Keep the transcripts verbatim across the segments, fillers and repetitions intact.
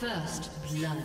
First blood.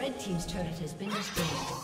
Red Team's turret has been destroyed.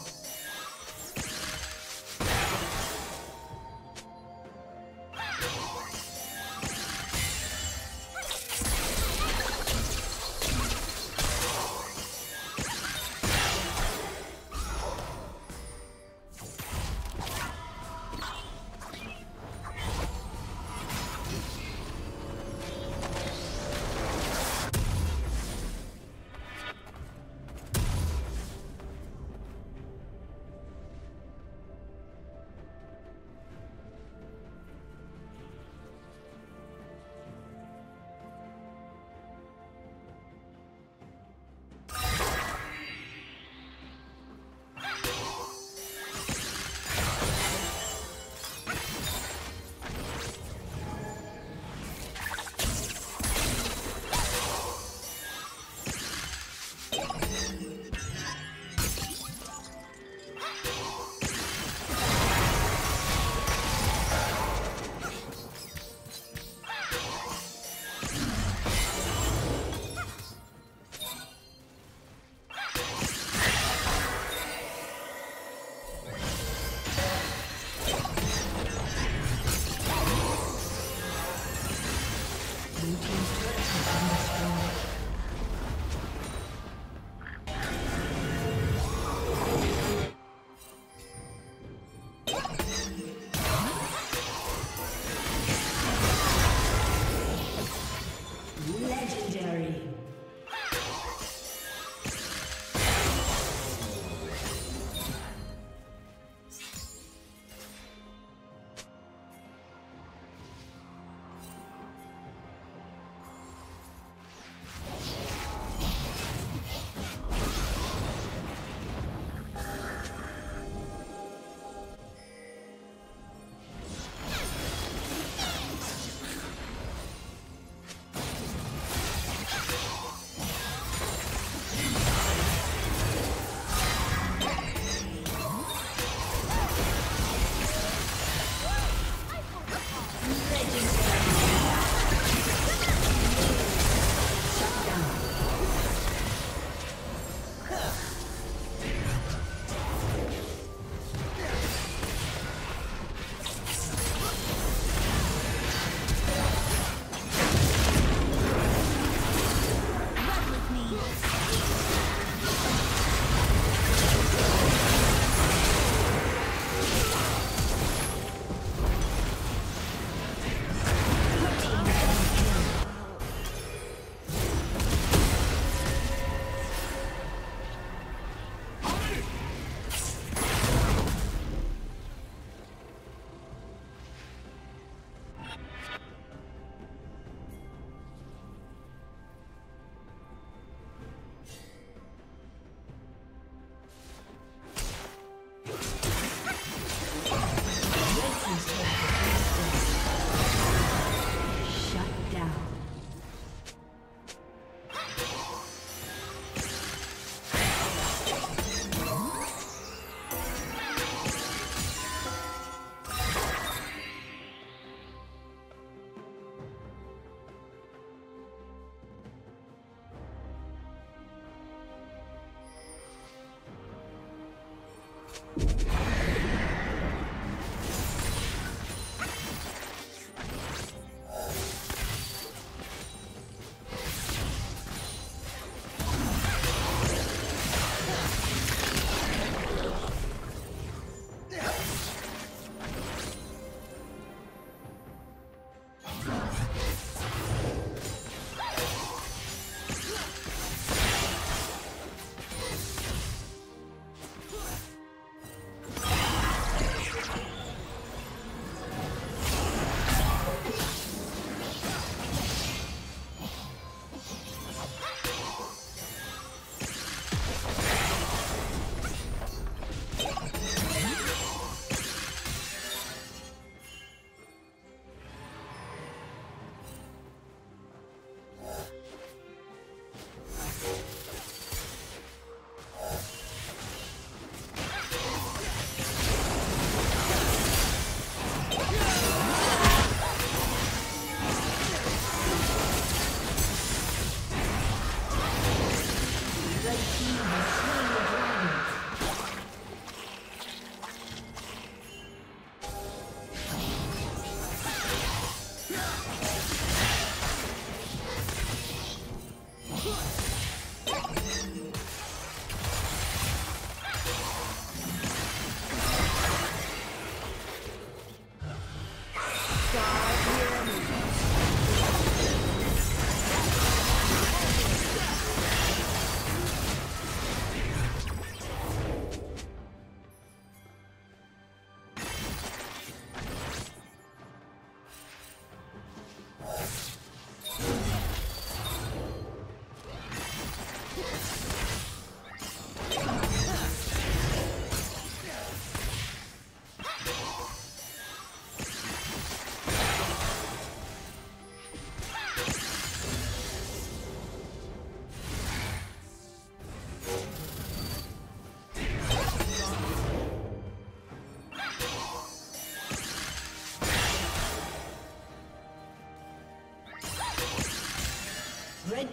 Red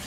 base